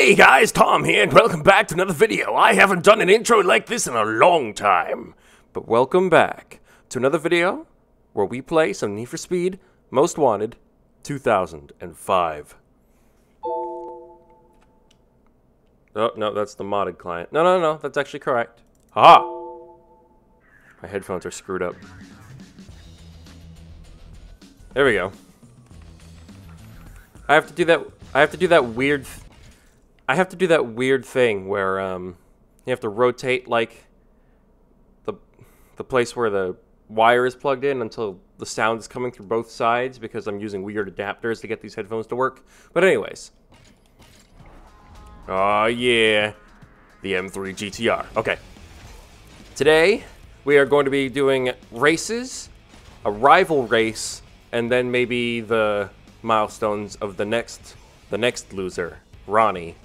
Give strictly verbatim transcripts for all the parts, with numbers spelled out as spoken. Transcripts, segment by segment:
Hey guys, Tom here, and welcome back to another video. I haven't done an intro like this in a long time. But welcome back to another video where we play some Need for Speed Most Wanted two thousand five. Oh, no, that's the modded client. No, no, no, that's actually correct. Ha! My headphones are screwed up. There we go. I have to do that, I have to do that weird... Th I have to do that weird thing where um, you have to rotate like the the place where the wire is plugged in until the sound is coming through both sides because I'm using weird adapters to get these headphones to work. But anyways, oh yeah, the M three G T R. Okay, today we are going to be doing races, a rival race, and then maybe the milestones of the next the next loser, Ronnie.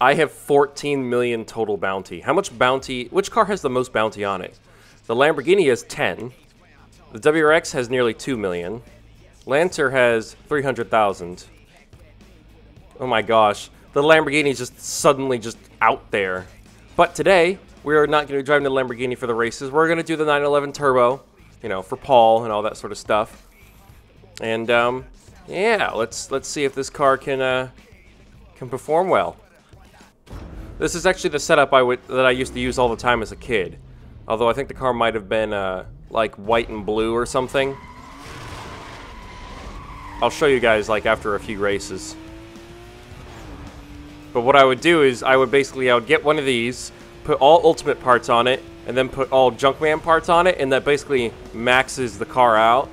I have fourteen million total bounty. How much bounty? Which car has the most bounty on it? The Lamborghini has ten. The W R X has nearly two million. Lancer has three hundred thousand. Oh my gosh. The Lamborghini is just suddenly just out there. But today, we're not going to be driving the Lamborghini for the races. We're going to do the nine eleven Turbo, you know, for Paul and all that sort of stuff. And, um, yeah, let's, let's see if this car can, uh, can perform well. This is actually the setup I would that I used to use all the time as a kid. Although I think the car might have been uh, like white and blue or something. I'll show you guys like after a few races. But what I would do is I would basically I would get one of these, put all Ultimate parts on it, and then put all Junkman parts on it, and that basically maxes the car out.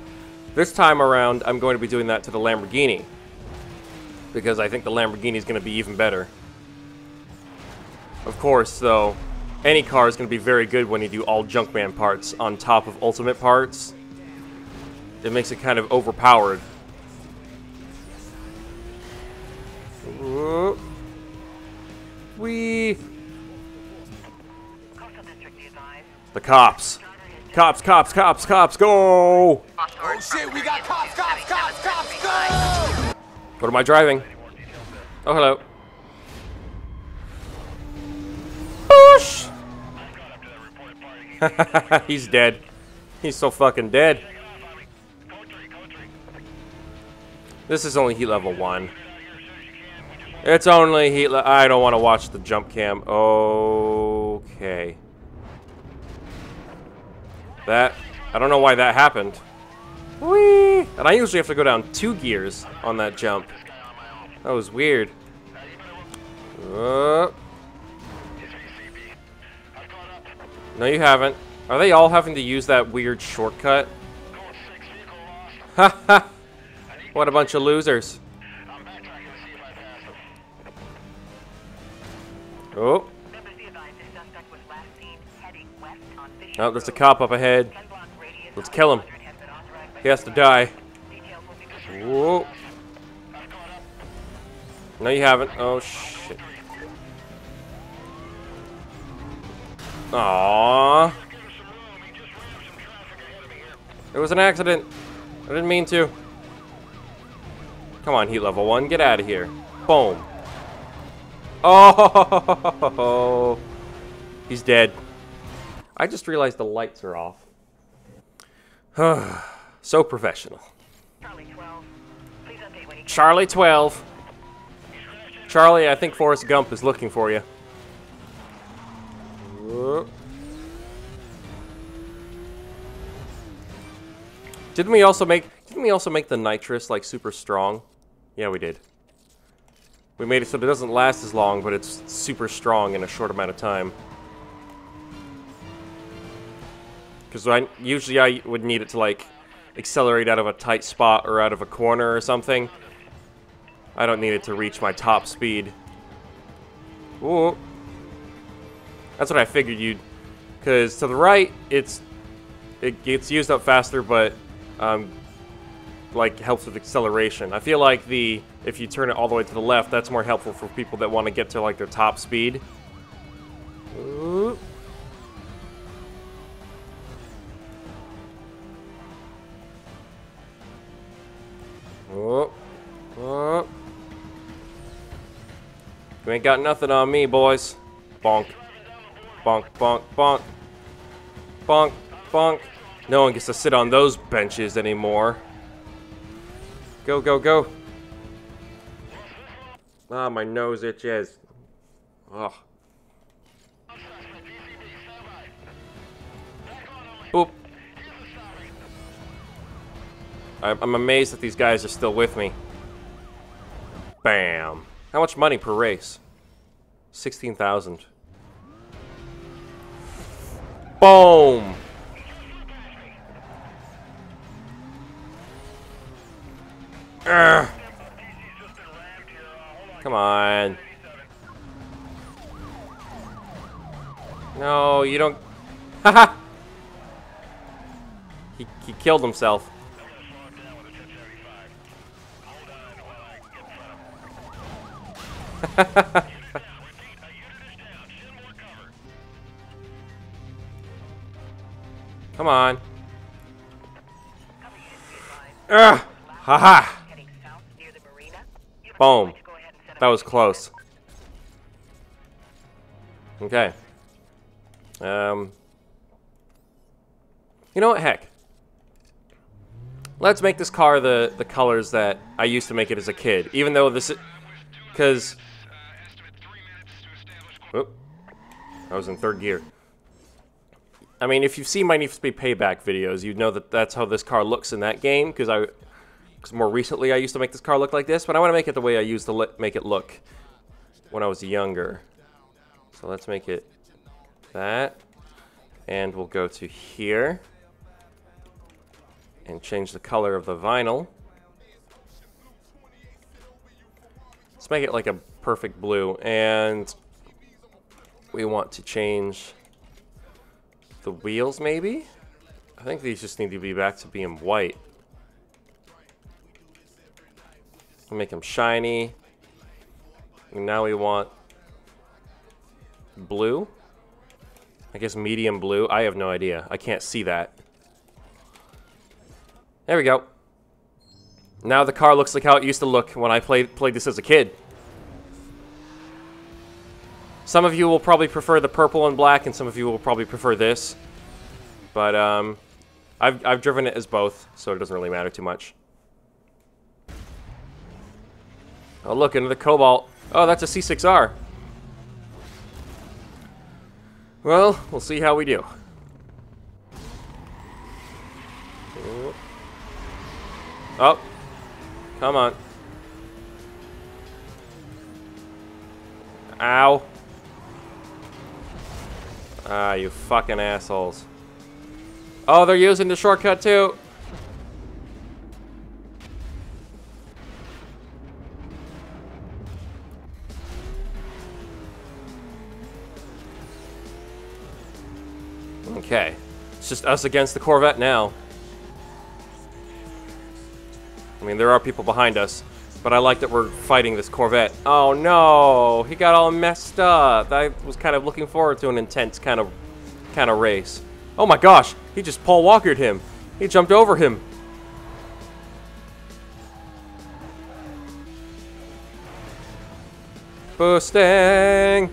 This time around, I'm going to be doing that to the Lamborghini because I think the Lamborghini is going to be even better. Of course, though, any car is going to be very good when you do all Junkman parts on top of Ultimate parts. It makes it kind of overpowered. Whoa. Wee. The cops. Cops, cops, cops, cops, go! Oh shit, we got cops, cops, cops, cops, go! What am I driving? Oh, hello. He's dead. He's so fucking dead. This is only heat level one. It's only heat level. I don't want to watch the jump cam. Okay. That. I don't know why that happened. Whee! And I usually have to go down two gears on that jump. That was weird. Uh, No, you haven't. Are they all having to use that weird shortcut? Ha ha! What a bunch of losers. Oh. Oh, there's a cop up ahead. Let's kill him. He has to die. Whoa. No, you haven't. Oh, shit. Aww. It was an accident. I didn't mean to. Come on, heat level one. Get out of here. Boom. Oh! He's dead. I just realized the lights are off. So professional. Charlie twelve. Charlie, I think Forrest Gump is looking for you. Didn't we also make didn't we also make the nitrous like super strong? Yeah, we did. We made it so it doesn't last as long, but it's super strong in a short amount of time. Because I usually I would need it to like accelerate out of a tight spot or out of a corner or something. I don't need it to reach my top speed. Ooh. That's what I figured you'd, because to the right, it's it gets used up faster, but um, like helps with acceleration. I feel like the if you turn it all the way to the left, that's more helpful for people that want to get to like their top speed. Ooh. Oh. Oh. You ain't got nothing on me, boys. Bonk. Bonk, bonk, bonk. Bonk, bonk. No one gets to sit on those benches anymore. Go, go, go. Ah, my nose itches. Ugh. Boop. I'm amazed that these guys are still with me. Bam. How much money per race? sixteen thousand. Boom. Urgh. Come on. No, you don't. Haha. he, he killed himself. Come on. Ugh. Haha. Boom. That was close. Okay. Um. You know what? Heck. Let's make this car the the colors that I used to make it as a kid. Even though this, because. Oop. I was in third gear. I mean, if you've seen my Need for Speed Payback videos, you'd know that that's how this car looks in that game, because I, because more recently I used to make this car look like this, but I want to make it the way I used to make it look when I was younger. So let's make it that, and we'll go to here, and change the color of the vinyl. Let's make it like a perfect blue, and we want to change the wheels, maybe? I think these just need to be back to being white. We'll make them shiny. And now we want blue. I guess medium blue. I have no idea. I can't see that. There we go. Now the car looks like how it used to look when I played played this as a kid. Some of you will probably prefer the purple and black, and some of you will probably prefer this. But, um, I've, I've driven it as both, so it doesn't really matter too much. Oh, look, into the Cobalt. Oh, that's a C six R. Well, we'll see how we do. Oh, come on. Ow. Ah, you fucking assholes. Oh, they're using the shortcut too. Okay. It's just us against the Corvette now. I mean, there are people behind us, but I like that we're fighting this Corvette. Oh no, he got all messed up. I was kind of looking forward to an intense kind of kind of race. Oh my gosh, he just Paul Walkered him. He jumped over him. Boosting.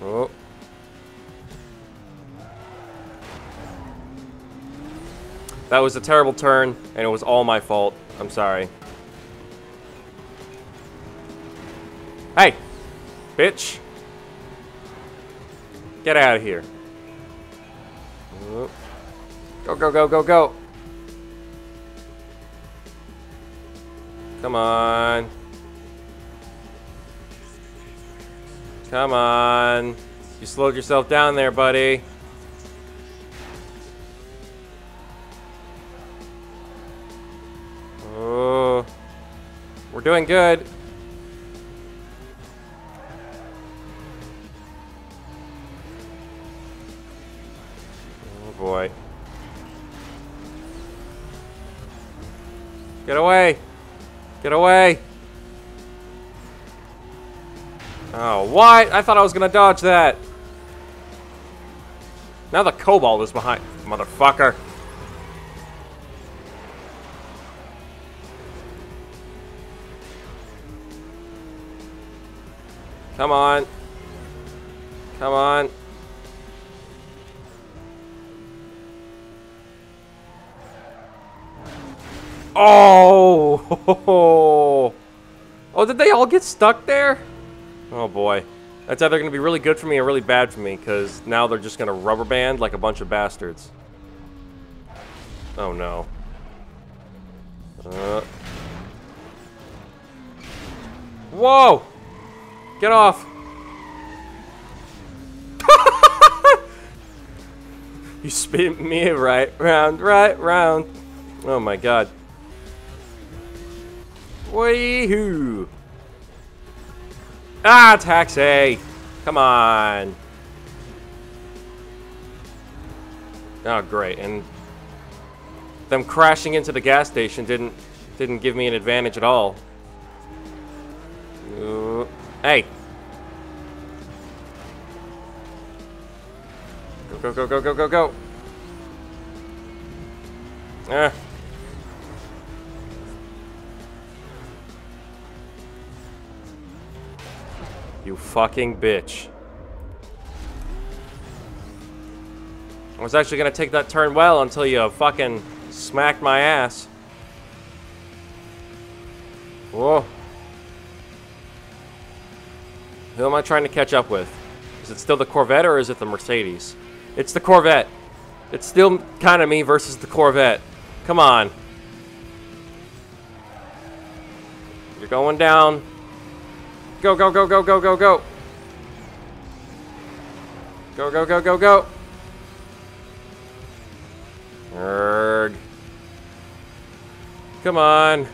Oh. That was a terrible turn, and it was all my fault. I'm sorry. Hey! Bitch! Get out of here. Go, go, go, go, go! Come on. Come on. You slowed yourself down there, buddy. We're doing good. Oh boy. Get away. Get away. Oh, what? I thought I was gonna dodge that. Now the Cobalt is behind. Motherfucker. Come on. Come on. Oh! Oh, did they all get stuck there? Oh boy. That's either going to be really good for me or really bad for me, because now they're just going to rubber band like a bunch of bastards. Oh no. Uh. Whoa! Get off! You spin me right round, right round. Oh my god. Wee-hoo! Ah, taxi! Come on! Oh, great. And them crashing into the gas station didn't didn't give me an advantage at all. Uh, hey! Go, go, go, go, go, go, go! Ah. You fucking bitch. I was actually gonna take that turn well until you fucking smacked my ass. Whoa. Who am I trying to catch up with? Is it still the Corvette or is it the Mercedes? It's the Corvette. It's still kind of me versus the Corvette. Come on. You're going down. Go, go, go, go, go, go, go. Go, go, go, go, go. Erg. Come on.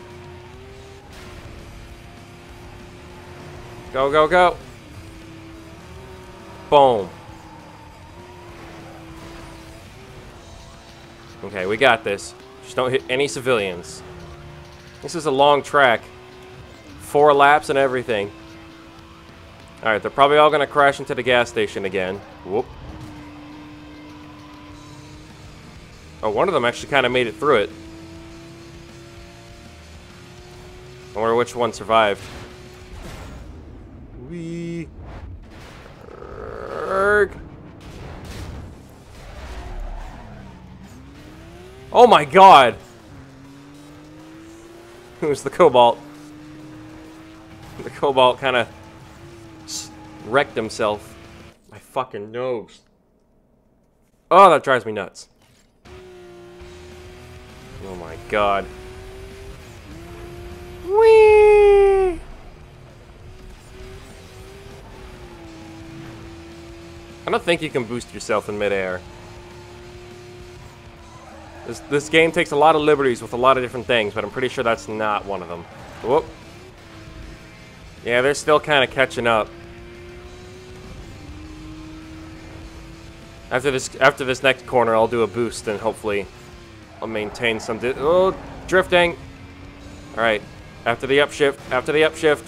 Go, go, go. Boom. Okay, we got this. Just don't hit any civilians. This is a long track. Four laps and everything. Alright, they're probably all gonna crash into the gas station again. Whoop. Oh, one of them actually kind of made it through it. I wonder which one survived. Wee. Oh my god! It was the Cobalt. The Cobalt kind of wrecked himself. My fucking nose. Oh, that drives me nuts. Oh my god. Whee! I don't think you can boost yourself in midair. This, this game takes a lot of liberties with a lot of different things, but I'm pretty sure that's not one of them. Whoop. Yeah, they're still kind of catching up. After this, after this next corner, I'll do a boost and hopefully I'll maintain some di- oh, drifting. All right, after the upshift, after the upshift.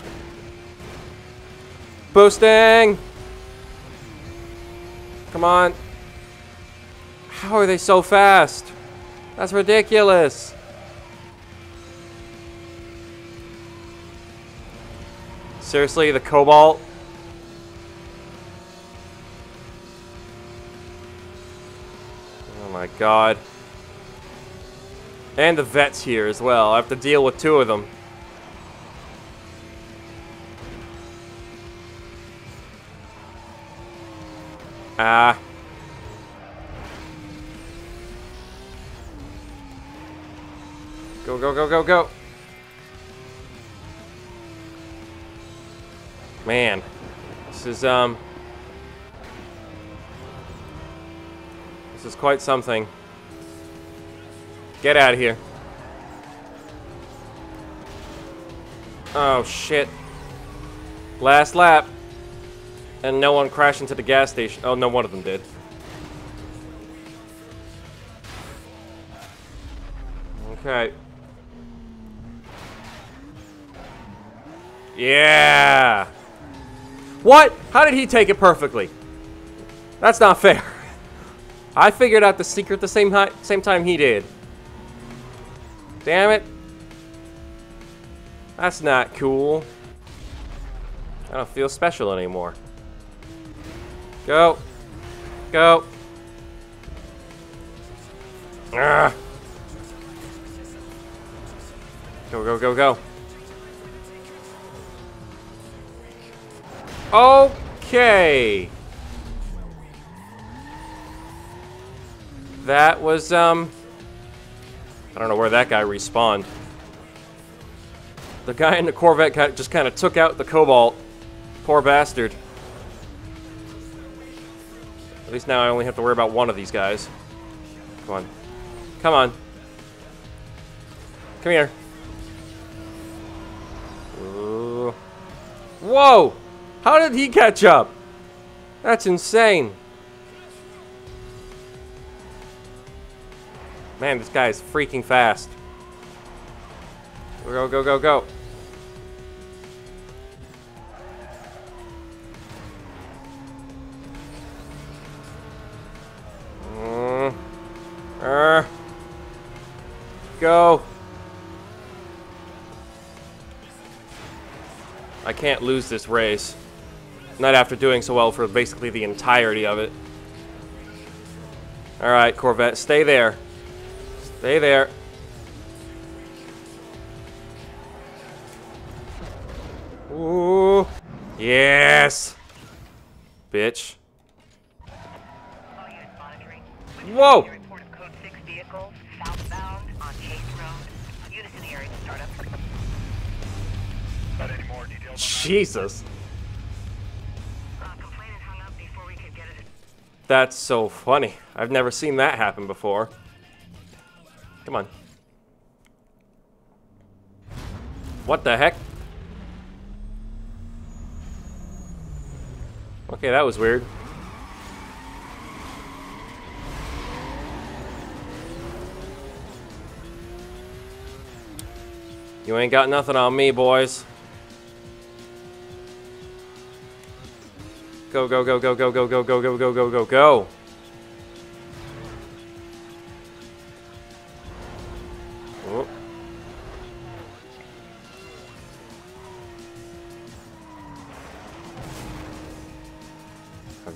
Boosting. Come on. How are they so fast? That's ridiculous. Seriously, the Cobalt? Oh my god. And the Vet's here as well. I have to deal with two of them. Ah. Go, go, go, go, go. Man, this is, um... this is quite something. Get out of here. Oh, shit. Last lap. And no one crashed into the gas station. Oh, no, one of them did. Okay. Yeah! What? How did he take it perfectly? That's not fair. I figured out the secret the same hi same time he did. Damn it. That's not cool. I don't feel special anymore. Go. Go. Ugh. Go, go, go, go. Okay. That was, um... I don't know where that guy respawned. The guy in the Corvette just kind of took out the Cobalt. Poor bastard. At least now I only have to worry about one of these guys. Come on. Come on. Come here. Ooh. Whoa! How did he catch up? That's insane. Man, this guy is freaking fast. Go, go, go, go. Mm. Uh. Go. I can't lose this race. Not after doing so well for basically the entirety of it. All right, Corvette, stay there. Stay there. Ooh. Yes. Bitch. Whoa. Jesus. That's so funny. I've never seen that happen before. Come on. What the heck? Okay, that was weird. You ain't got nothing on me, boys. Go, go, go, go, go, go, go, go, go, go, go, go, go.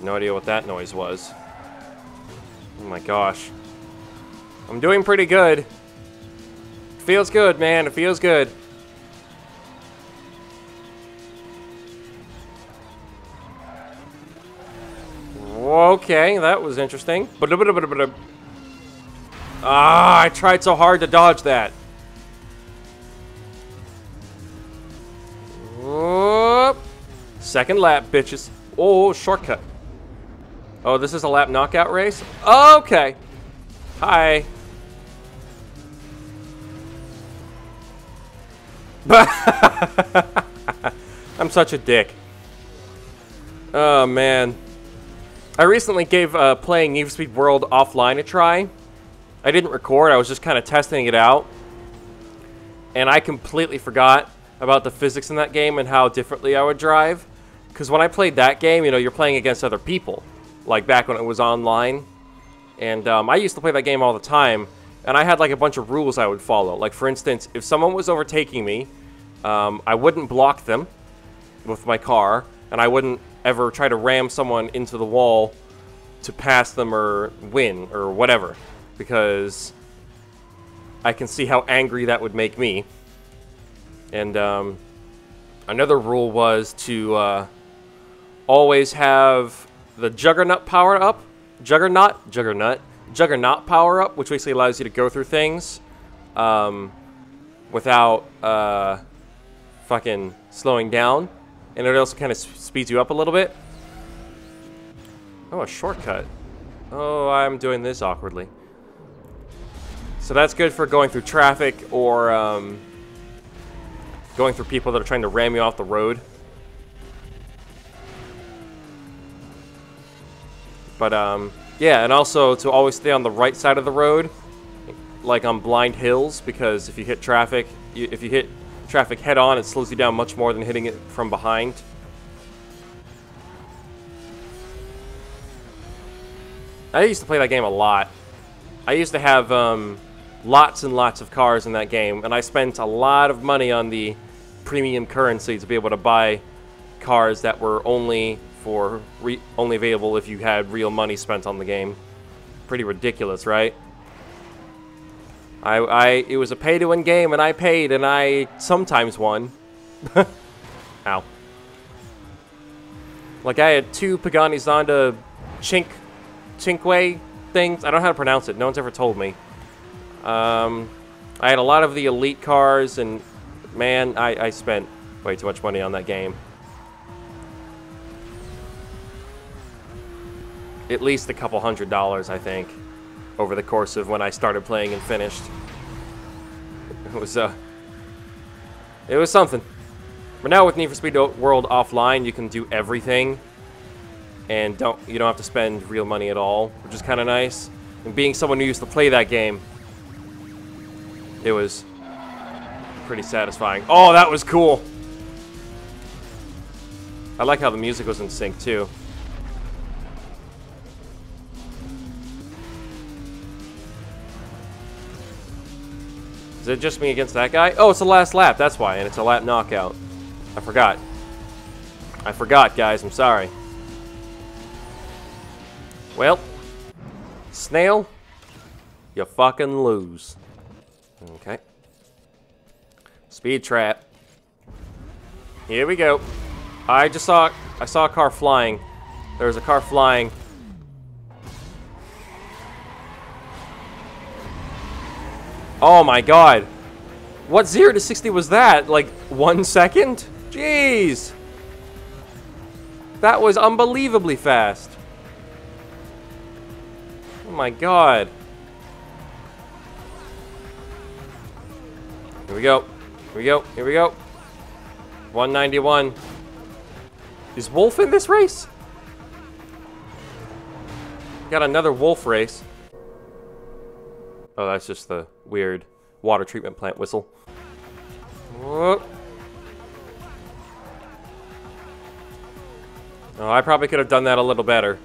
No idea what that noise was. Oh my gosh. I'm doing pretty good. It feels good, man. It feels good. Okay, that was interesting. Ah, I tried so hard to dodge that. Whoop. Second lap, bitches. Oh, shortcut. Oh, this is a lap knockout race? Okay. Hi. I'm such a dick. Oh, man. I recently gave uh, playing Need for Speed World Offline a try. I didn't record. I was just kind of testing it out. And I completely forgot about the physics in that game and how differently I would drive. Because when I played that game, you know, you're playing against other people. Like back when it was online. And um, I used to play that game all the time. And I had like a bunch of rules I would follow. Like for instance, if someone was overtaking me, um, I wouldn't block them with my car. And I wouldn't ever try to ram someone into the wall to pass them or win or whatever. Because I can see how angry that would make me. And um, another rule was to uh, always have... the Juggernaut power up, Juggernaut, Juggernaut, Juggernaut power up, which basically allows you to go through things um, without uh, fucking slowing down, and it also kind of speeds you up a little bit. Oh, a shortcut. Oh, I'm doing this awkwardly. So that's good for going through traffic or um, going through people that are trying to ram you off the road. But, um, yeah, and also to always stay on the right side of the road, like on blind hills, because if you hit traffic, you, if you hit traffic head-on, it slows you down much more than hitting it from behind. I used to play that game a lot. I used to have um, lots and lots of cars in that game, and I spent a lot of money on the premium currency to be able to buy cars that were only for re only available if you had real money spent on the game. Pretty ridiculous, right? I, I it was a pay-to-win game, and I paid, and I sometimes won. Ow. Like, I had two Pagani Zonda chink, Chinque things. I don't know how to pronounce it. No one's ever told me. Um, I had a lot of the elite cars, and man, I, I spent way too much money on that game. At least a couple hundred dollars, I think, over the course of when I started playing and finished. It was, uh, it was something. But now with Need for Speed World Offline, you can do everything, and don't you don't have to spend real money at all, which is kind of nice. And being someone who used to play that game, it was pretty satisfying. Oh, that was cool. I like how the music was in sync too. Is it just me against that guy? Oh, it's the last lap, that's why, and it's a lap knockout. I forgot. I forgot, guys, I'm sorry. Well, Snail, you fucking lose. Okay. Speed trap. Here we go. I just saw, I saw a car flying. There was a car flying. Oh my god. What zero to sixty was that? Like, one second? Jeez. That was unbelievably fast. Oh my god. Here we go. Here we go. Here we go. one ninety-one. Is Wolf in this race? Got another Wolf race. Oh, that's just the weird water treatment plant whistle. Whoop. Oh, I probably could have done that a little better.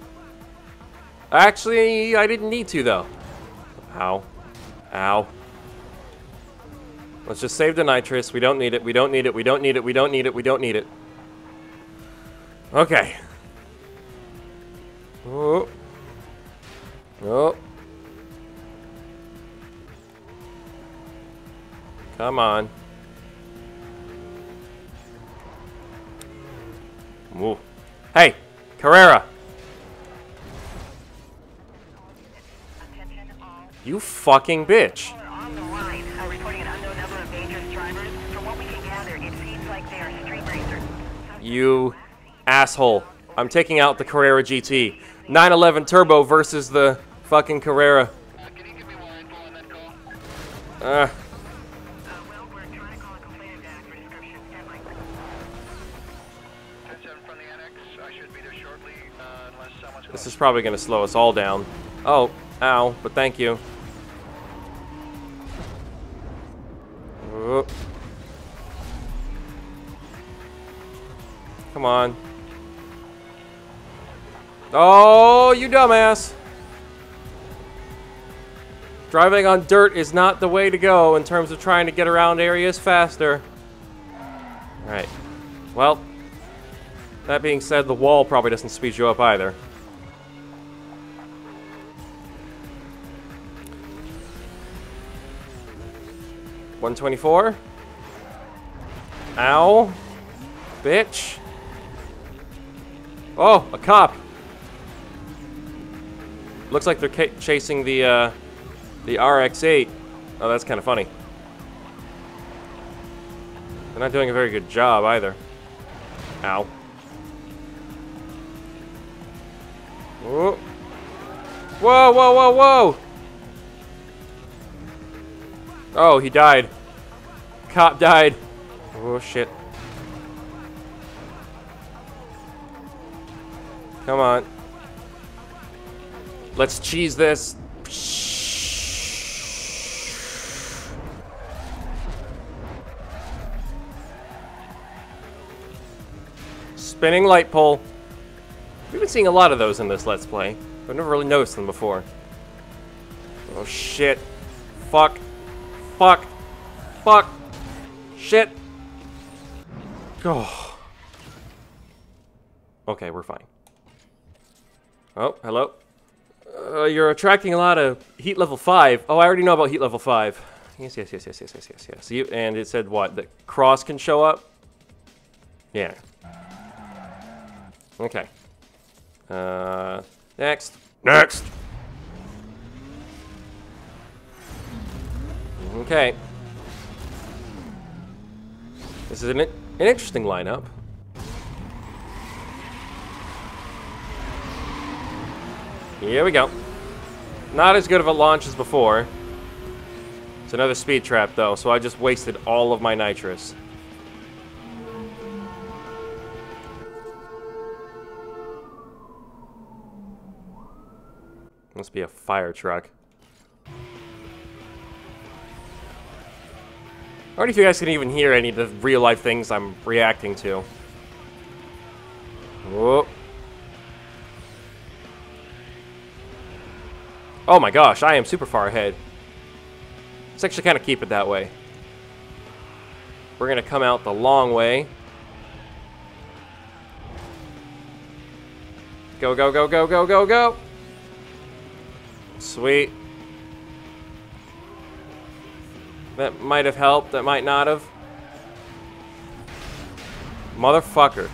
Actually, I didn't need to, though. Ow. Ow. Let's just save the nitrous. We don't need it. We don't need it. We don't need it. We don't need it. We don't need it. Okay. Oh. Oh. Come on. Ooh. Hey, Carrera. You fucking bitch. You asshole. I'm taking out the Carrera G T. nine eleven Turbo versus the fucking Carrera. Uh. This is probably going to slow us all down. Oh, ow, but thank you. Whoop. Come on. Oh, you dumbass. Driving on dirt is not the way to go in terms of trying to get around areas faster. All right. Well, that being said, the wall probably doesn't speed you up either. one twenty-four. Ow. Bitch. Oh, a cop. Looks like they're ca chasing the uh, the R X eight. Oh, that's kind of funny. They're not doing a very good job either. Ow. Whoa. Whoa, whoa, whoa, whoa. Oh, he died. Cop died. Oh, shit. Come on. Let's cheese this. Spinning light pole. We've been seeing a lot of those in this Let's Play. I've never really noticed them before. Oh, shit. Fuck. Fuck. Fuck. Shit. Oh. Okay, we're fine. Oh, hello. Uh, you're attracting a lot of heat level five. Oh, I already know about heat level five. Yes, yes, yes, yes, yes, yes, yes, yes. You, and it said what? That Cross can show up? Yeah. Okay. Uh, next. Next! Okay. This is an, an interesting lineup. Here we go. Not as good of a launch as before. It's another speed trap, though, so I just wasted all of my nitrous. Must be a fire truck. I wonder if you guys can even hear any of the real-life things I'm reacting to. Whoa. Oh my gosh, I am super far ahead. Let's actually kind of keep it that way. We're gonna come out the long way. Go, go, go, go, go, go, go. Sweet. That might have helped, that might not have. Motherfucker.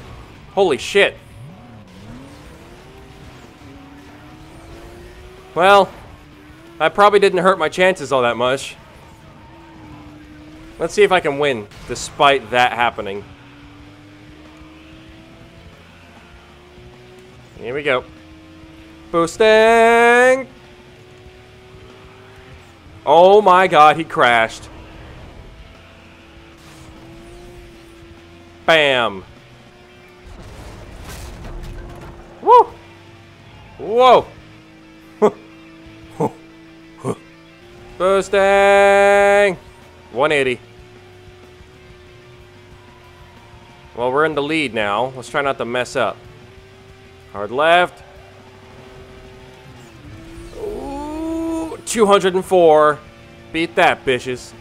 Holy shit. Well, I probably didn't hurt my chances all that much. Let's see if I can win, despite that happening. Here we go. Boosting! Oh my god, he crashed. Bam! Woo! Whoa! Boosting! one eighty. Well, we're in the lead now. Let's try not to mess up. Hard left. Ooh, two hundred and four. Beat that, bitches.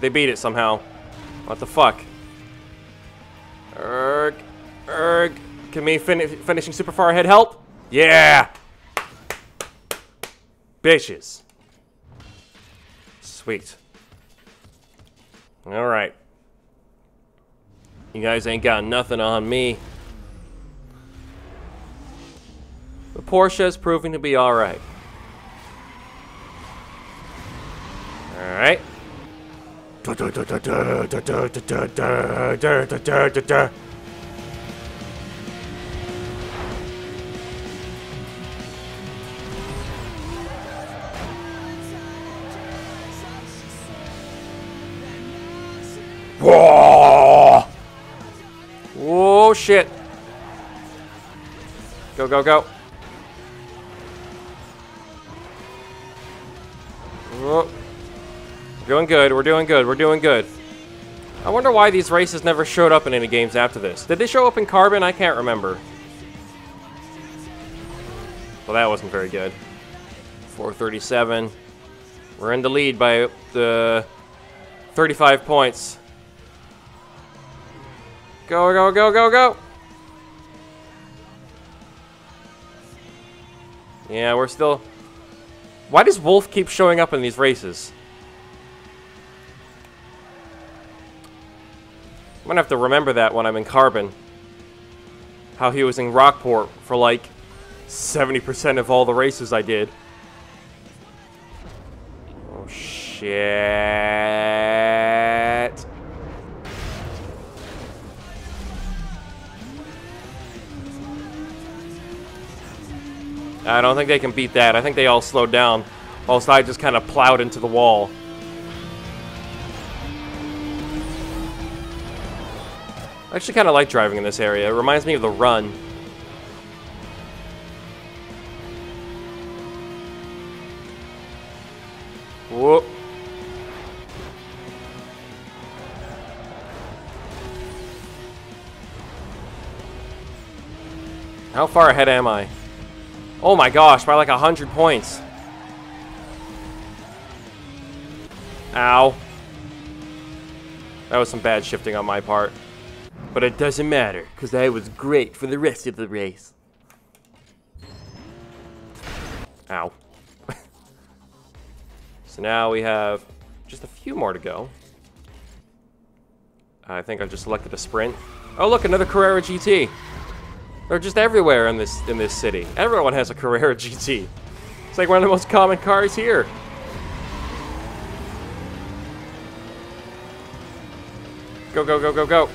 They beat it somehow. What the fuck? Erg. Erg. Can me fin finishing super far ahead help? Yeah! Bitches. Sweet. Alright. You guys ain't got nothing on me. The Porsche is proving to be alright. Alright. Whoa! Whoa, shit. Go, go, go. Whoa. We're doing good, we're doing good, we're doing good. I wonder why these races never showed up in any games after this. Did they show up in Carbon? I can't remember. Well, that wasn't very good. four thirty-seven. We're in the lead by the thirty-five points. Go, go, go, go, go! Yeah, we're still... Why does Wolf keep showing up in these races? I'm gonna have to remember that when I'm in Carbon. How he was in Rockport for like seventy percent of all the races I did. Oh, shit. I don't think they can beat that. I think they all slowed down. Whilst I just kind of plowed into the wall. I actually kind of like driving in this area. It reminds me of the Run. Whoop. How far ahead am I? Oh my gosh, by like a hundred points. Ow. That was some bad shifting on my part. But it doesn't matter, because I was great for the rest of the race. Ow. So now we have just a few more to go. I think I've just selected a sprint. Oh look, another Carrera G T. They're just everywhere in this in this city. Everyone has a Carrera G T. It's like one of the most common cars here. Go, go, go, go, go.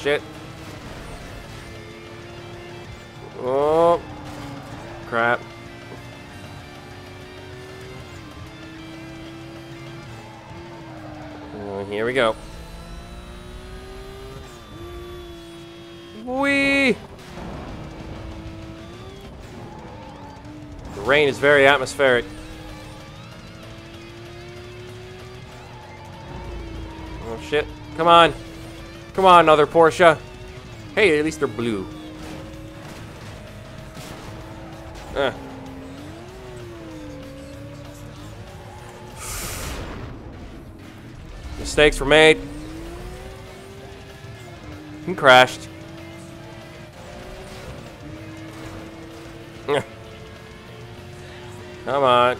Shit. Oh. Crap. Uh, here we go. Whee! The rain is very atmospheric. Oh shit, come on. Come on, another Porsche. Hey, at least they're blue. Uh. Mistakes were made. And crashed. Come on.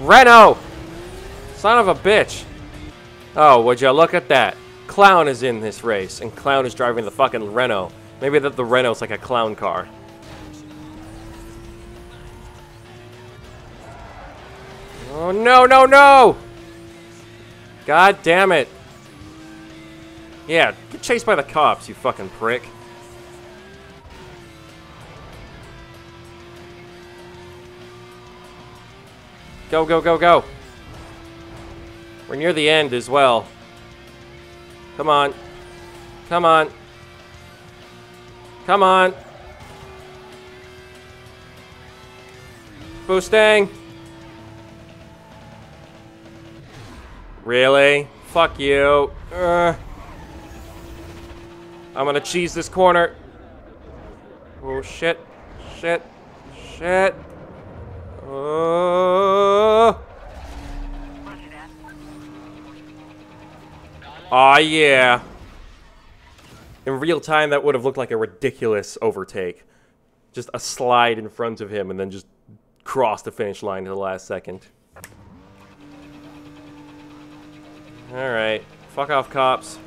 Renault! Son of a bitch. Oh, would you look at that. Clown is in this race, and Clown is driving the fucking Renault. Maybe that the Renault's like a clown car. Oh, no, no, no! God damn it. Yeah, get chased by the cops, you fucking prick. Go, go, go, go. We're near the end as well. Come on. Come on. Come on. Boostang. Really? Fuck you. Uh, I'm gonna cheese this corner. Oh, shit. Shit. Shit. Oh. Aw, yeah. In real time, that would have looked like a ridiculous overtake. Just a slide in front of him and then just cross the finish line to the last second. Alright. Fuck off, cops.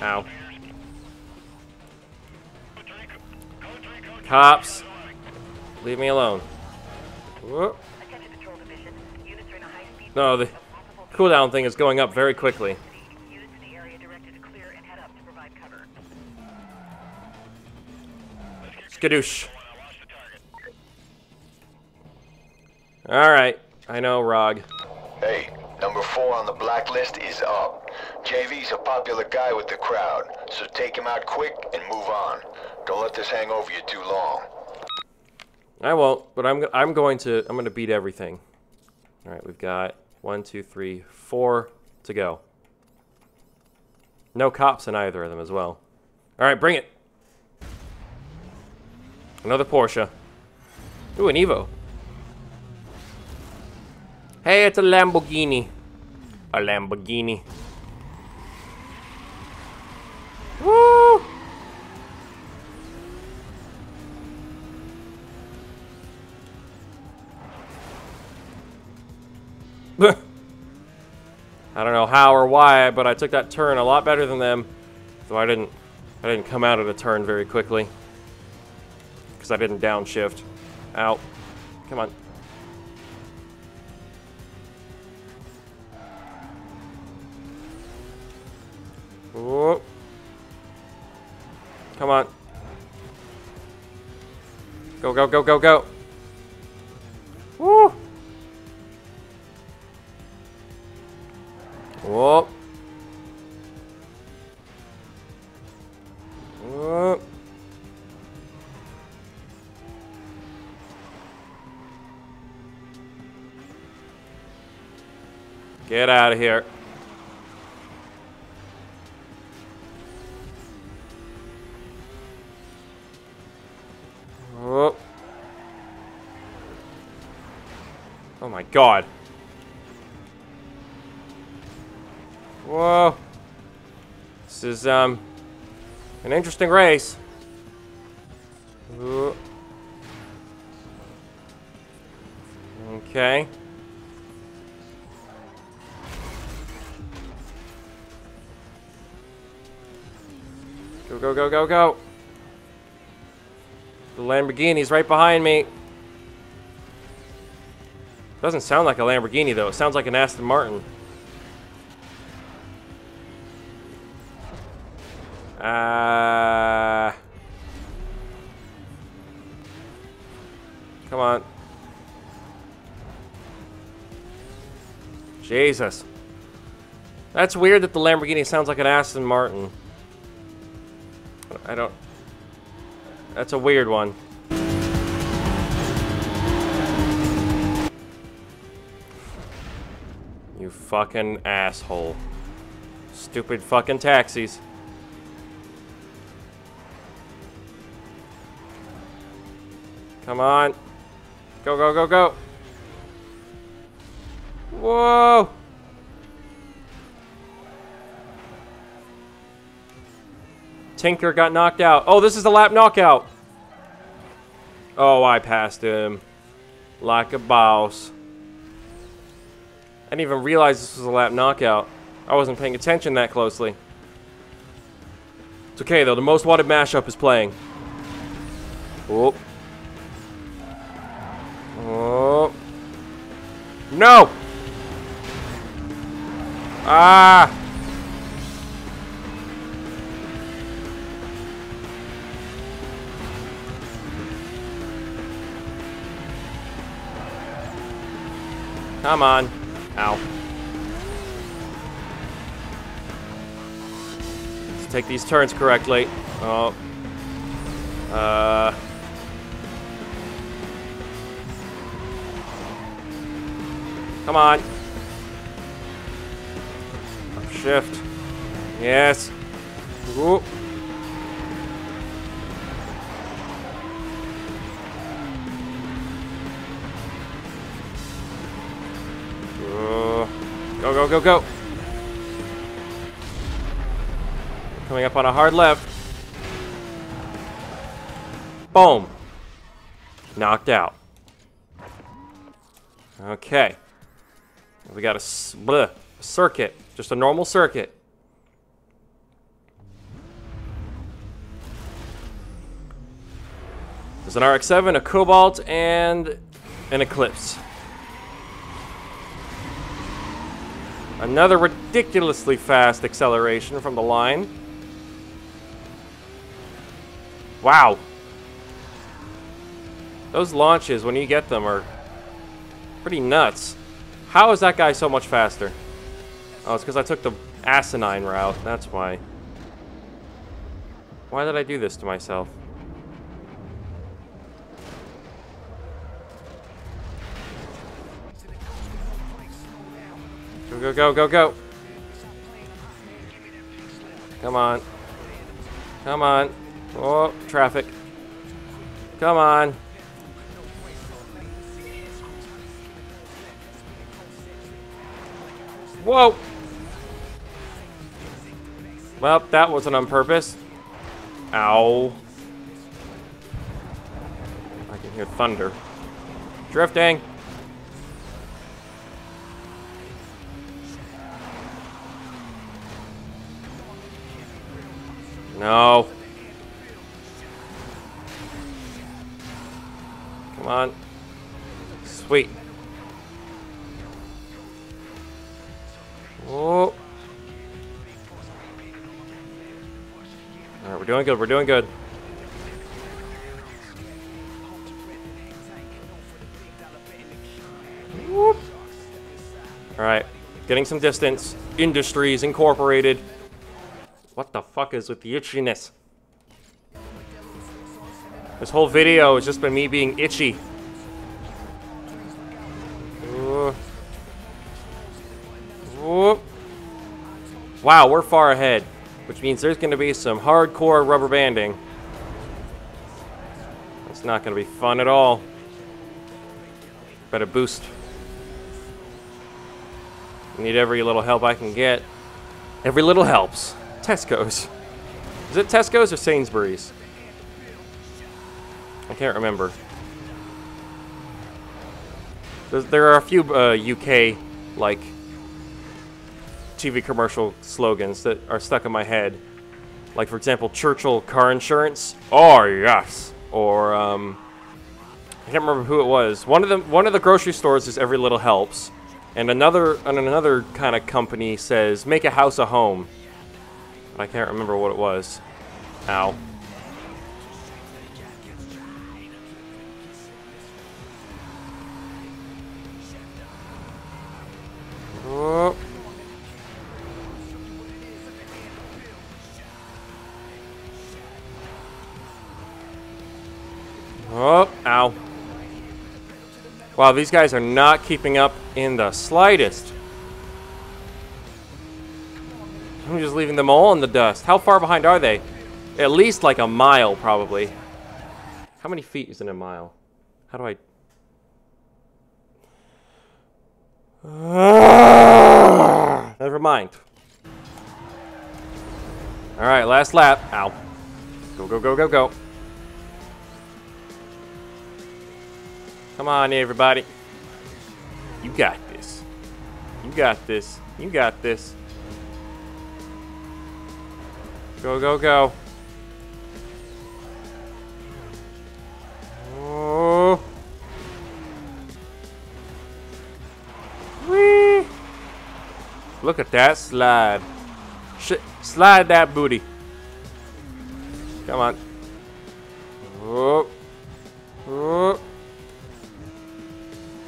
Ow. Cops. Leave me alone. Whoop. No, the cooldown thing is going up very quickly. Skadoosh. Alright. I know, Rog. Hey, number four on the blacklist is up. J V's a popular guy with the crowd, so take him out quick and move on. Don't let this hang over you too long. I won't, but I'm I'm going to I'm going to beat everything. All right, we've got one, two, three, four to go. No cops in either of them as well. All right, bring it. Another Porsche. Ooh, an Evo. Hey, it's a Lamborghini. A Lamborghini. Woo! I don't know how or why, but I took that turn a lot better than them. So I didn't I didn't come out of the turn very quickly. Because I didn't downshift. Ow. Come on. Whoa. Come on. Go, go, go, go, go. Woo! Whoa. Whoa. Get out of here. Whoa. Oh my God. Whoa. This is um an interesting race. Ooh. Okay. Go, go, go, go, go. The Lamborghini's right behind me. Doesn't sound like a Lamborghini, though. It sounds like an Aston Martin. Uh, come on. Jesus. That's weird that the Lamborghini sounds like an Aston Martin. I don't... That's a weird one. You fucking asshole. Stupid fucking taxis. Come on. Go, go, go, go. Whoa. Tinker got knocked out. Oh, this is the lap knockout. Oh, I passed him. Like a boss. I didn't even realize this was a lap knockout. I wasn't paying attention that closely. It's okay, though. The most wanted mashup is playing. Oh. Oh. No! Ah! Come on. Ow. Let's take these turns correctly. Oh. Uh. Come on. Upshift. Yes. Ooh. Go, go, go, go. Coming up on a hard left. Boom. Knocked out. Okay. We got a, bleh, a circuit. Just a normal circuit. There's an R X seven, a Cobalt, and an Eclipse. Another ridiculously fast acceleration from the line. Wow. Those launches, when you get them, are pretty nuts. How is that guy so much faster? Oh, it's because I took the asinine route. That's why. Why did I do this to myself? Go, go, go, go. Come on. Come on. Oh, traffic. Come on. Whoa. Well, that wasn't on purpose. Ow. I can hear thunder. Drifting. No. Come on. Sweet. Whoa. Alright, we're doing good, we're doing good. Alright, getting some distance. Industries Incorporated. What the fuck is with the itchiness? This whole video has just been me being itchy. Ooh. Ooh. Wow, we're far ahead. Which means there's going to be some hardcore rubber banding. It's not going to be fun at all. Better boost. I need every little help I can get. Every little helps. Tesco's. Is it Tesco's or Sainsbury's? I can't remember. There's, there are a few uh, U K, like, T V commercial slogans that are stuck in my head. Like, for example, Churchill Car Insurance. Oh, yes! Or, um... I can't remember who it was. One of the one of the grocery stores is Every Little Helps, and another and another kind of company says Make a House a Home. But I can't remember what it was. Ow. Whoa. Oh, ow. Wow, these guys are not keeping up in the slightest. I'm just leaving them all in the dust. How far behind are they? At least like a mile, probably. How many feet is in a mile? How do I... Uh, never mind. All right, last lap. Ow. Go, go, go, go, go. Come on, everybody. You got this. You got this. You got this. Go, go, go. Oh. Whee. Look at that slide. Shit. Slide that booty. Come on. Oh. Oh.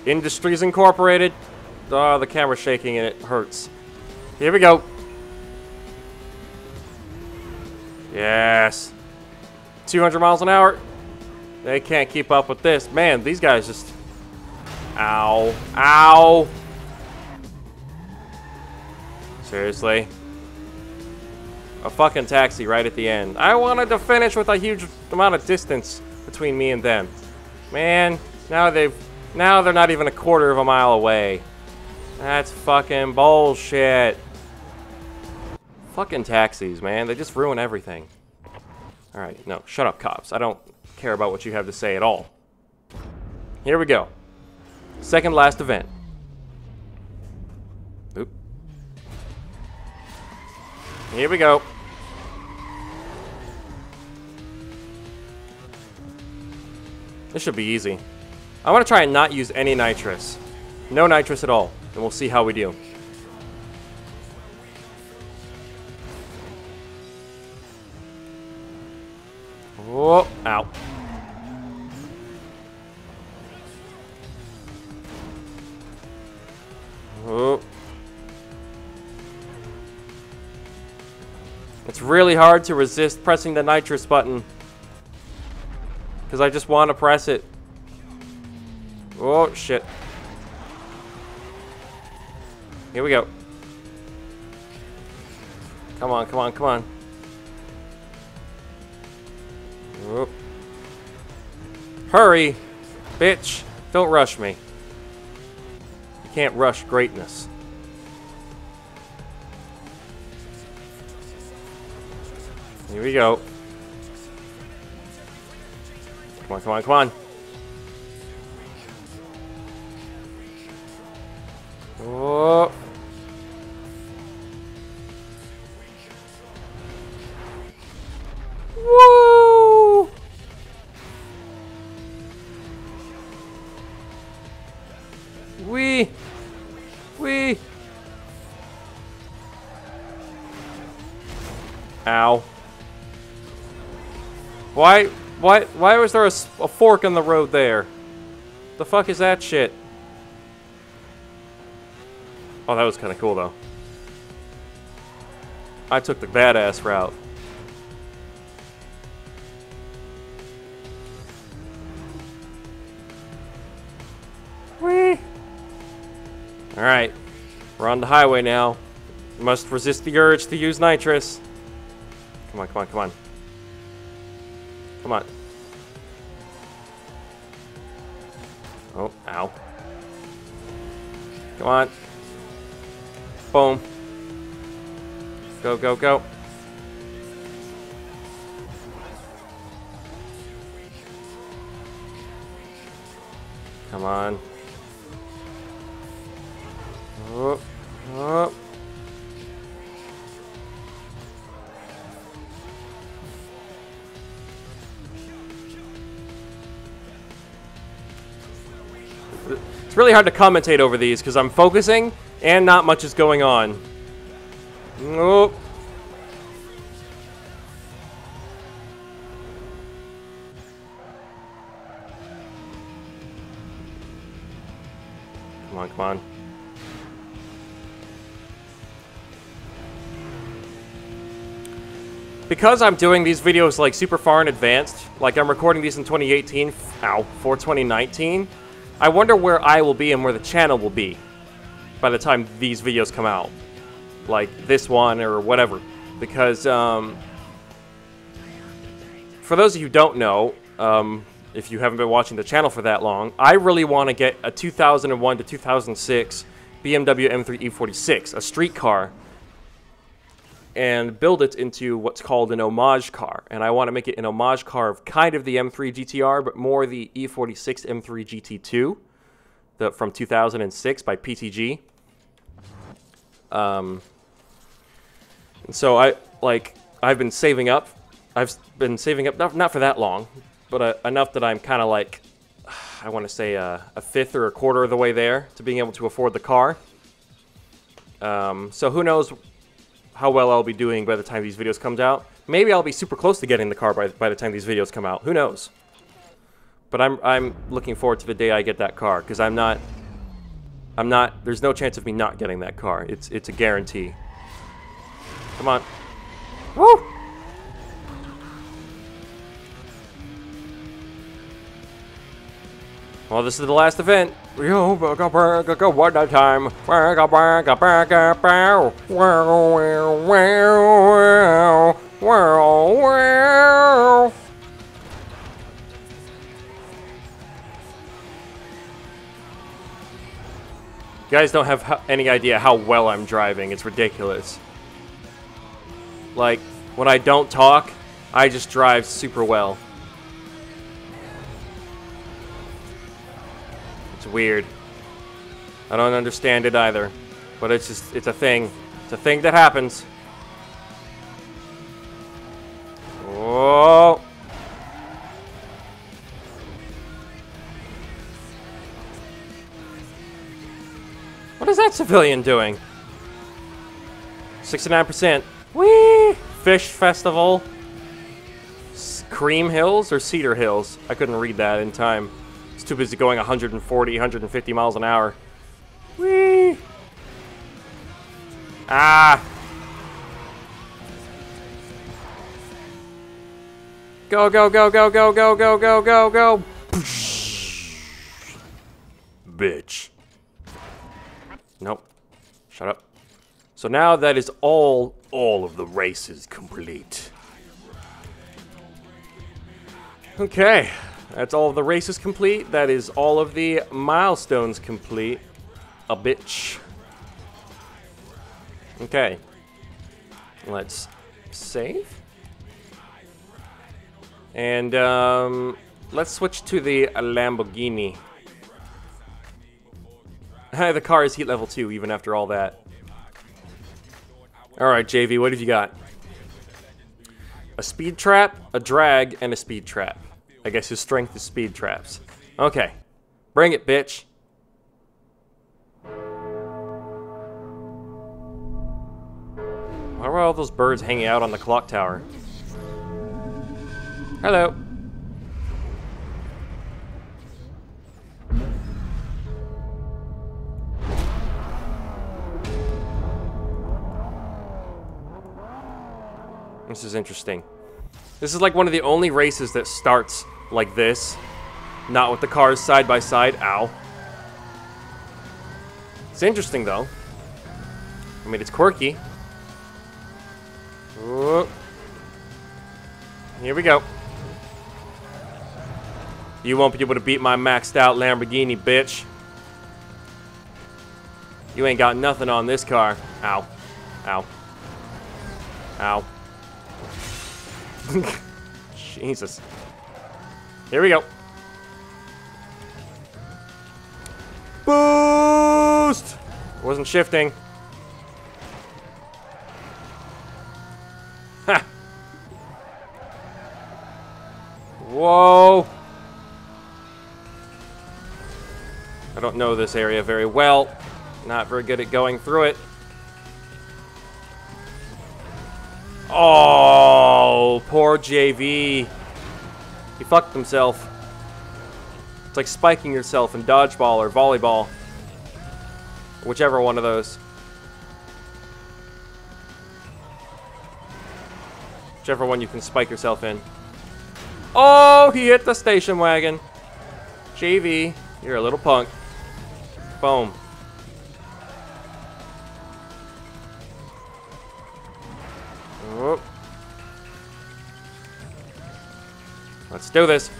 Industries Incorporated. Oh, the camera's shaking and it hurts. Here we go. Yes. two hundred miles an hour. They can't keep up with this. Man, these guys just... Ow. Ow. Seriously. A fucking taxi right at the end. I wanted to finish with a huge amount of distance between me and them. Man, now they've... Now they're not even a quarter of a mile away. That's fucking bullshit. Fucking taxis, man. They just ruin everything. Alright, no. Shut up, cops. I don't care about what you have to say at all. Here we go. Second last event. Oop. Here we go. This should be easy. I want to try and not use any nitrous. No nitrous at all. And we'll see how we do. Oh, ow. Oh. It's really hard to resist pressing the nitrous button. Because I just want to press it. Oh, shit. Here we go. Come on, come on, come on. Oh. Hurry, bitch. Don't rush me. You can't rush greatness. Here we go. Come on, come on, come on. Oh. Woo! Wee! Wee! Ow. Why, why, why was there a, a fork in the road there? The fuck is that shit? Oh, that was kind of cool, though. I took the badass route. Whee! Alright. We're on the highway now. Must resist the urge to use nitrous. Come on, come on, come on. Come on. Oh, ow. Come on. Boom. Go, go, go. Come on. Oh, oh. It's really hard to commentate over these because I'm focusing and not much is going on. Nope. Come on, come on. Because I'm doing these videos like super far in advance, like I'm recording these in twenty eighteen, ow, for twenty nineteen, I wonder where I will be and where the channel will be by the time these videos come out. Like this one or whatever. Because, um, for those of you who don't know, um, if you haven't been watching the channel for that long, I really want to get a two thousand one to two thousand six B M W M three E forty-six, a street car, and build it into what's called an homage car. And I want to make it an homage car of kind of the M three G T R, but more the E forty-six M three G T two the, from two thousand six by P T G. Um, and so I, like, I've been saving up. I've been saving up, not, not for that long, but uh, enough that I'm kind of like, I want to say uh, a fifth or a quarter of the way there to being able to afford the car. Um, so who knows how well I'll be doing by the time these videos come out. Maybe I'll be super close to getting the car by, by the time these videos come out. Who knows? But I'm, I'm looking forward to the day I get that car, because I'm not... I'm not, there's no chance of me not getting that car. It's it's a guarantee. Come on. Woo! Well, this is the last event. Go, go, go, go, go, one time. You guys don't have any idea how well I'm driving. It's ridiculous. Like, when I don't talk, I just drive super well. It's weird. I don't understand it either. But it's just, it's a thing. It's a thing that happens. Whoa. What is that civilian doing? sixty-nine percent. Whee! Fish Festival. S Cream Hills or Cedar Hills? I couldn't read that in time. It's too busy going one forty, one fifty miles an hour. Whee! Ah! Go, go, go, go, go, go, go, go, go, go! Bitch. Nope. Shut up. So now that is all, all of the races complete. Okay. That's all of the races complete. That is all of the milestones complete. A bitch. Okay. Let's save. And, um, let's switch to the Lamborghini. The car is heat level two, even after all that. Alright, J V, what have you got? A speed trap, a drag, and a speed trap. I guess his strength is speed traps. Okay. Bring it, bitch. Why were all those birds hanging out on the clock tower? Hello. This is interesting. This is like one of the only races that starts like this. Not with the cars side by side. Ow. It's interesting, though. I mean, it's quirky. Whoa. Here we go. You won't be able to beat my maxed out Lamborghini, bitch. You ain't got nothing on this car. Ow. Ow. Ow. Jesus. Here we go. Boost! Wasn't shifting. Ha! Whoa! I don't know this area very well. Not very good at going through it. Oh, poor J V. He fucked himself. It's like spiking yourself in dodgeball or volleyball. Whichever one of those. Whichever one you can spike yourself in. Oh, he hit the station wagon. J V, you're a little punk. Boom. Whoop. Let's do this.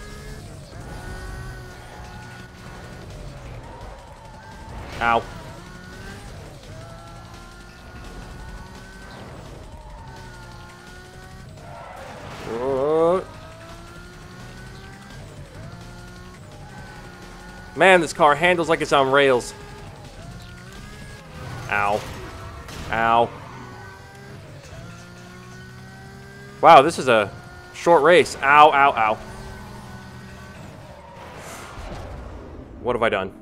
Ow. Whoa. Man, this car handles like it's on rails. Ow. Ow. Wow, this is a short race. Ow, ow, ow. What have I done?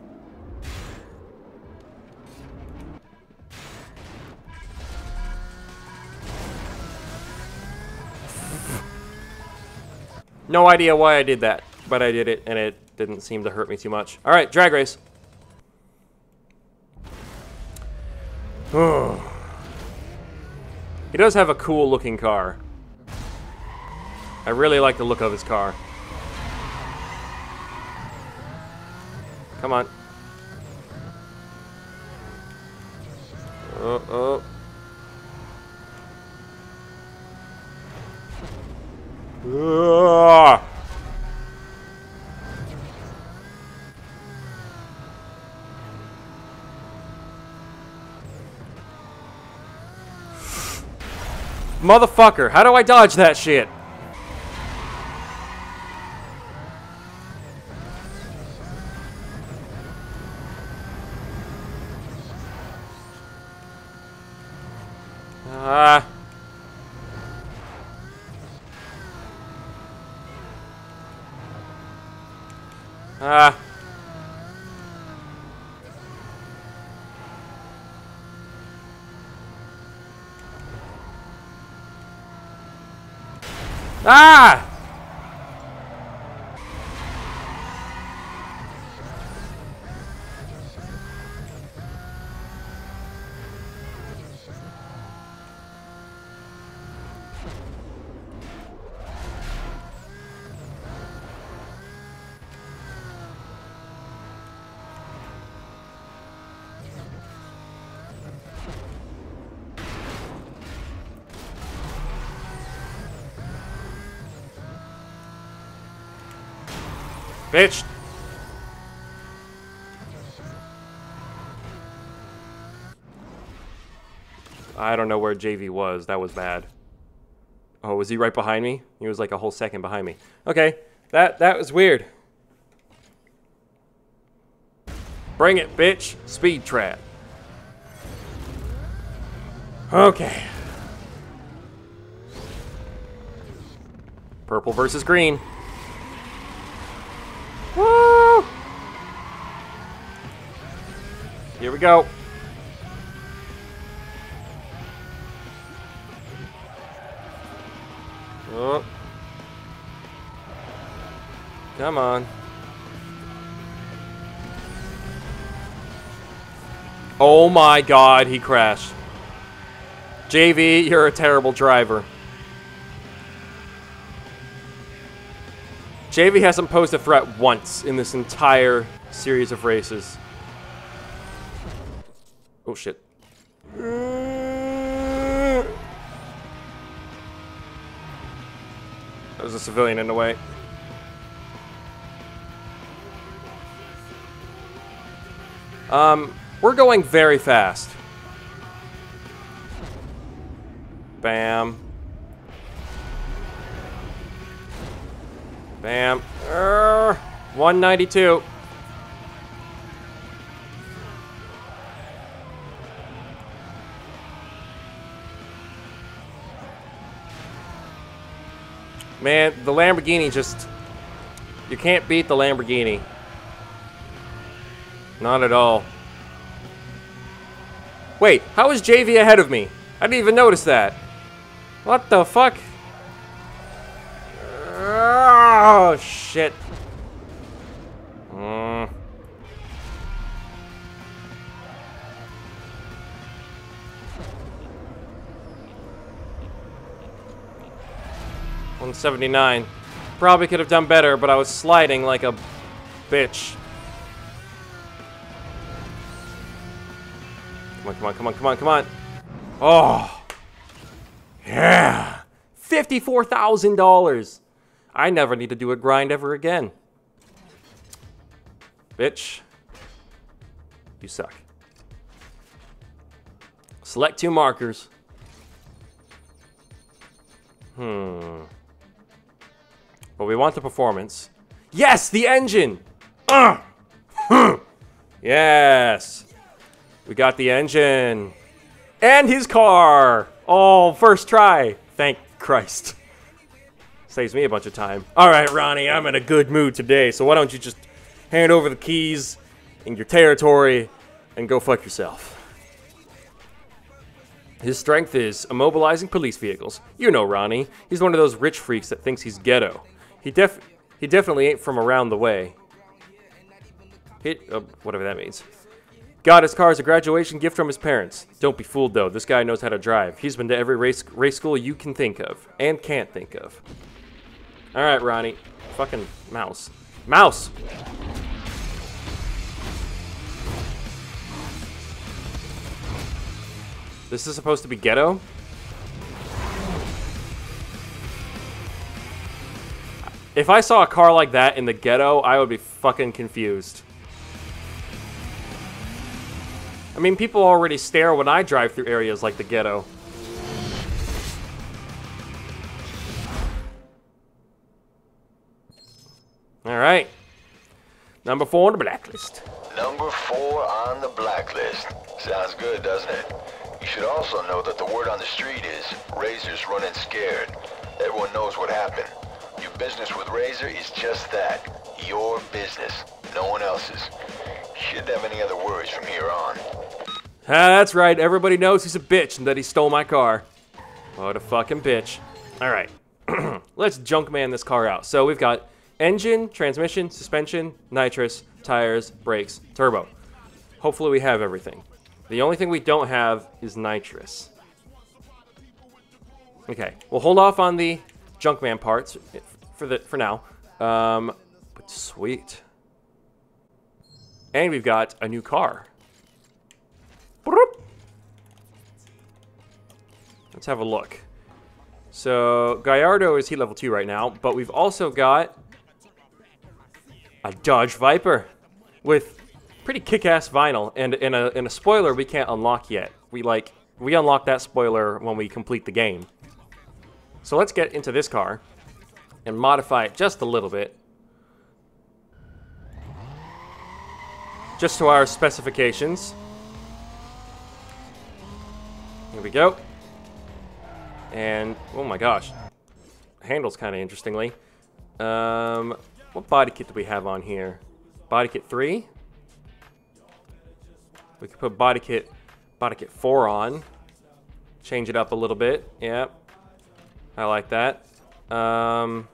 No idea why I did that, but I did it, and it didn't seem to hurt me too much. All right, drag race. He does have a cool-looking car. I really like the look of his car. Come on. Uh-oh. Uh. Motherfucker, how do I dodge that shit? Ah. Uh. Ah. Ah! Bitch. I don't know where J V was. That was bad. Oh, was he right behind me? He was like a whole second behind me. Okay. That that was weird. Bring it, bitch. Speed trap. Okay. Purple versus green. Woo! Here we go. Oh. Come on. Oh my God, he crashed. J V, you're a terrible driver. J V hasn't posed a threat once in this entire series of races. Oh, shit. There's a civilian in the way. Um, we're going very fast. Bam. Bam. Urgh. one ninety-two. Man, the Lamborghini just... You can't beat the Lamborghini. Not at all. Wait, how is J V ahead of me? I didn't even notice that. What the fuck? Oh, shit. Mm. one seventy-nine. Probably could have done better, but I was sliding like a bitch. Come on, come on, come on, come on. Oh, yeah. fifty-four thousand dollars. I never need to do a grind ever again. Bitch. You suck. Select two markers. Hmm. But we want the performance. Yes, the engine! Uh, huh. Yes. We got the engine. And his car! Oh, first try. Thank Christ. Saves me a bunch of time. All right, Ronnie, I'm in a good mood today, so why don't you just hand over the keys in your territory and go fuck yourself. His strength is immobilizing police vehicles. You know Ronnie. He's one of those rich freaks that thinks he's ghetto. He def he definitely ain't from around the way. Hit, uh, whatever that means. Got his car as a graduation gift from his parents. Don't be fooled, though. This guy knows how to drive. He's been to every race race school you can think of. And can't think of. All right, Ronnie. Fucking mouse. Mouse! This is supposed to be ghetto? If I saw a car like that in the ghetto, I would be fucking confused. I mean, people already stare when I drive through areas like the ghetto. All right. Number four on the blacklist. Number four on the blacklist. Sounds good, doesn't it? You should also know that the word on the street is Razor's running scared. Everyone knows what happened. Your business with Razor is just that. Your business. No one else's. Shouldn't have any other words from here on. Ah, that's right. Everybody knows he's a bitch and that he stole my car. What a fucking bitch. All right. Let's Junkman this car out. So we've got engine, transmission, suspension, nitrous, tires, brakes, turbo. Hopefully we have everything. The only thing we don't have is nitrous. Okay. We'll hold off on the Junkman parts for the for now. Um, but sweet. And we've got a new car. Let's have a look. So, Gallardo is heat level two right now, but we've also got a Dodge Viper with pretty kick-ass vinyl. And in a, in a spoiler we can't unlock yet. We, like, we unlock that spoiler when we complete the game. So let's get into this car and modify it just a little bit. Just to our specifications. Here we go. And, oh my gosh. Handles kind of interestingly. Um, what body kit do we have on here? Body kit three? We could put body kit, body kit four on. Change it up a little bit. Yep. I like that. Um,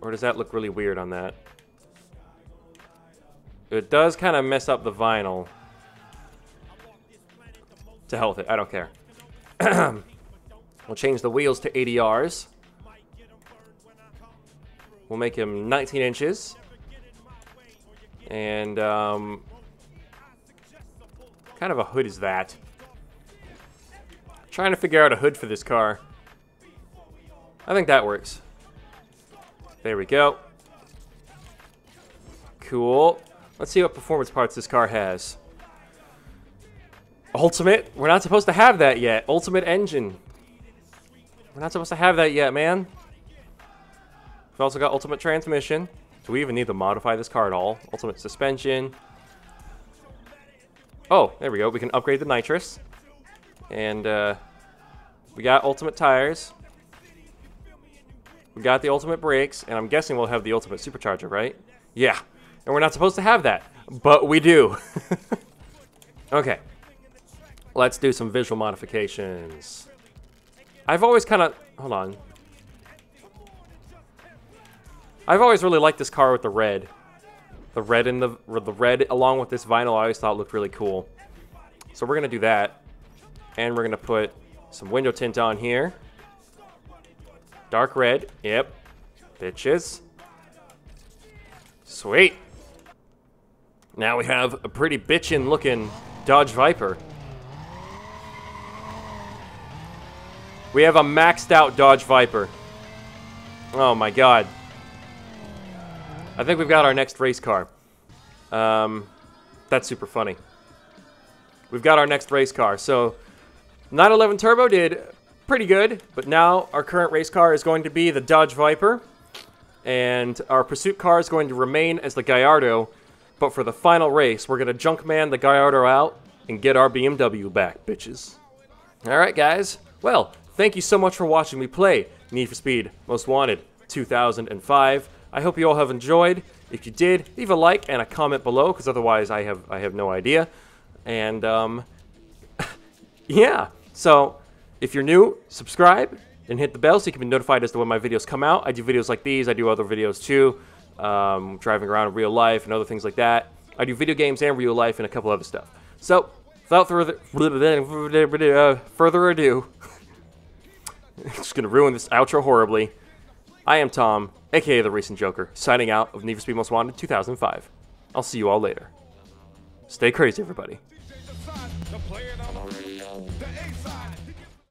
or does that look really weird on that? It does kind of mess up the vinyl. To hell with it, I don't care. We'll change the wheels to A D Rs. We'll make him nineteen inches. And, um... what kind of a hood is that? I'm trying to figure out a hood for this car. I think that works. There we go. Cool. Let's see what performance parts this car has. Ultimate? We're not supposed to have that yet. Ultimate engine. We're not supposed to have that yet, man. We've also got Ultimate transmission. Do we even need to modify this car at all? Ultimate suspension. Oh, there we go. We can upgrade the nitrous. And uh, we got Ultimate tires. We got the Ultimate brakes. And I'm guessing we'll have the Ultimate supercharger, right? Yeah. And we're not supposed to have that. But we do. Okay. Let's do some visual modifications. I've always kind of... Hold on. I've always really liked this car with the red. The red and the, the red along with this vinyl I always thought looked really cool. So we're going to do that. And we're going to put some window tint on here. Dark red. Yep. Bitches. Sweet. Now we have a pretty bitchin' looking Dodge Viper. We have a maxed out Dodge Viper. Oh my god. I think we've got our next race car. Um, that's super funny. We've got our next race car. So, nine eleven Turbo did pretty good, but now our current race car is going to be the Dodge Viper. And our pursuit car is going to remain as the Gallardo. But for the final race, we're going to Junkman the Gallardo out and get our B M W back, bitches. Alright, guys. Well, thank you so much for watching me play Need for Speed Most Wanted two thousand five. I hope you all have enjoyed. If you did, leave a like and a comment below, because otherwise I have I have no idea. And, um, yeah. So, if you're new, subscribe and hit the bell so you can be notified as to when my videos come out. I do videos like these. I do other videos, too. Um, driving around in real life and other things like that. I do video games and real life and a couple other stuff. So, without further ado, I'm just going to ruin this outro horribly. I am Tom, a k a the Recent Joker, signing out of Need for Speed Most Wanted two thousand five. I'll see you all later. Stay crazy, everybody.